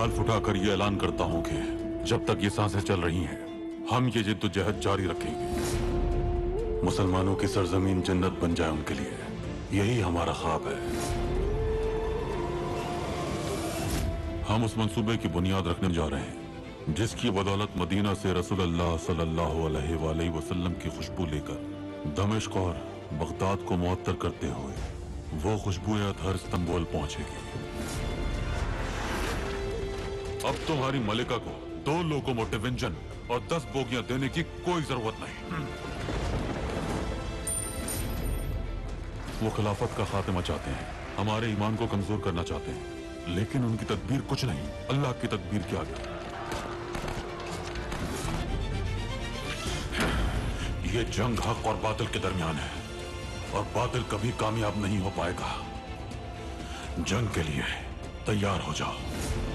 हाल फुटाकर ये ऐलान करता हूं कि जब तक ये सांसें चल रही हैं, हम ये जिद्दोजहद जारी रखेंगे। मुसलमानों की सरजमीन जन्नत बन जाए उनके लिए, यही हमारा ख्वाब है। हम उस मंसूबे की बुनियाद रखने जा रहे हैं जिसकी बदौलत मदीना से रसूलुल्लाह सल्लल्लाहु अलैहि वसल्लम की खुशबू लेकर दमिश्क और बगदाद को मुअत्तर करते हुए वो खुशबू हर इस्तंबुल पहुंचेगी। अब तुम्हारी मलिका को 2 लोकोमोटिव इंजन और 10 बोगियां देने की कोई जरूरत नहीं। वो खिलाफत का खात्मा चाहते हैं, हमारे ईमान को कमजोर करना चाहते हैं, लेकिन उनकी तदबीर कुछ नहीं अल्लाह की तदबीर के आगे। ये जंग हक और बातिल के दरमियान है और बातिल कभी कामयाब नहीं हो पाएगा। जंग के लिए तैयार हो जाओ।